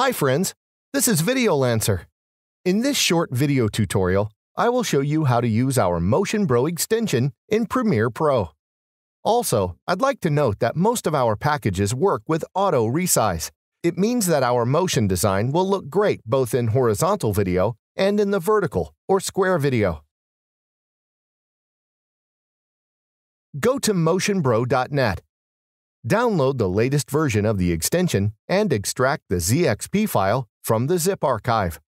Hi friends, this is Video Lancer. In this short video tutorial, I will show you how to use our Motion Bro extension in Premiere Pro. Also, I'd like to note that most of our packages work with auto resize. It means that our motion design will look great both in horizontal video and in the vertical or square video. Go to motionbro.net. Download the latest version of the extension and extract the ZXP file from the zip archive.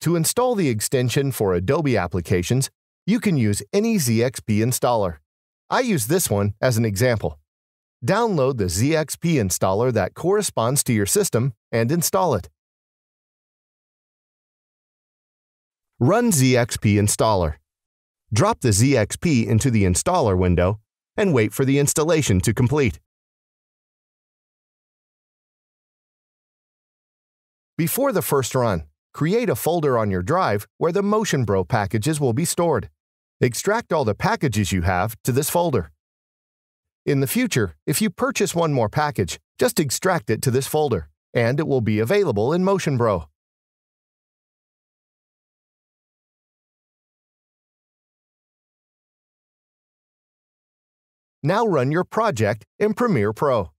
To install the extension for Adobe applications, you can use any ZXP installer. I use this one as an example. Download the ZXP installer that corresponds to your system and install it. Run ZXP installer. Drop the ZXP into the installer window and wait for the installation to complete. Before the first run, create a folder on your drive where the Motion Bro packages will be stored. Extract all the packages you have to this folder. In the future, if you purchase one more package, just extract it to this folder, and it will be available in Motion Bro. Now run your project in Premiere Pro.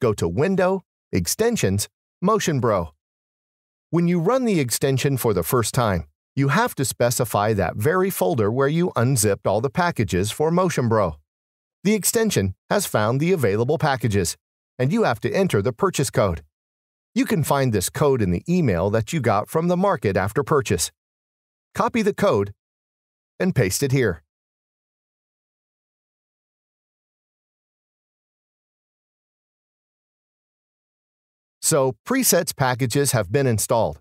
Go to Window, Extensions, Motion Bro. When you run the extension for the first time, you have to specify that very folder where you unzipped all the packages for Motion Bro. The extension has found the available packages, and you have to enter the purchase code. You can find this code in the email that you got from the market after purchase. Copy the code and paste it here. So, presets packages have been installed.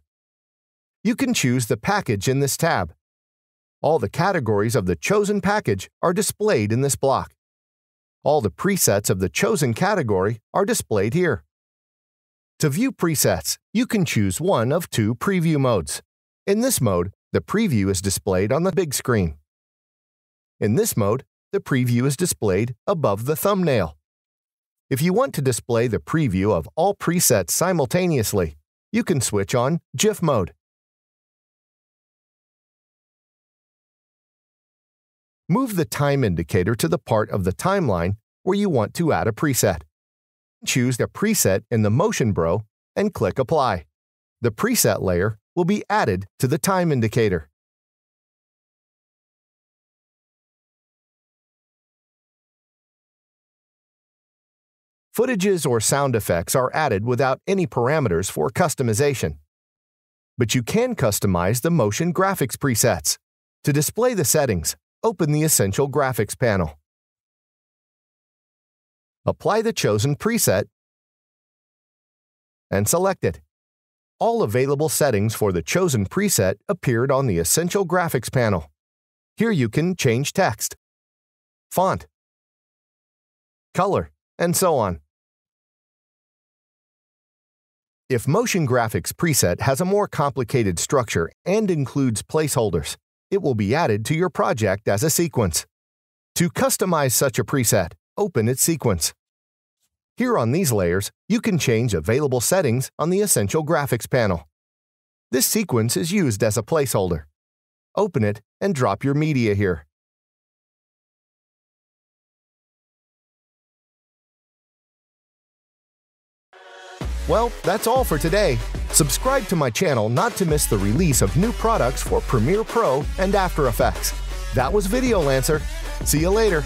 You can choose the package in this tab. All the categories of the chosen package are displayed in this block. All the presets of the chosen category are displayed here. To view presets, you can choose one of two preview modes. In this mode, the preview is displayed on the big screen. In this mode, the preview is displayed above the thumbnail. If you want to display the preview of all presets simultaneously, you can switch on GIF mode. Move the time indicator to the part of the timeline where you want to add a preset. Choose the preset in the Motion Bro and click Apply. The preset layer will be added to the time indicator. Footages or sound effects are added without any parameters for customization. But you can customize the Motion Graphics presets. To display the settings, open the Essential Graphics panel. Apply the chosen preset and select it. All available settings for the chosen preset appeared on the Essential Graphics panel. Here you can change text, font, color, and so on. If Motion Graphics preset has a more complicated structure and includes placeholders, it will be added to your project as a sequence. To customize such a preset, open its sequence. Here on these layers, you can change available settings on the Essential Graphics panel. This sequence is used as a placeholder. Open it and drop your media here. Well, that's all for today. Subscribe to my channel not to miss the release of new products for Premiere Pro and After Effects. That was Video Lancer. See you later.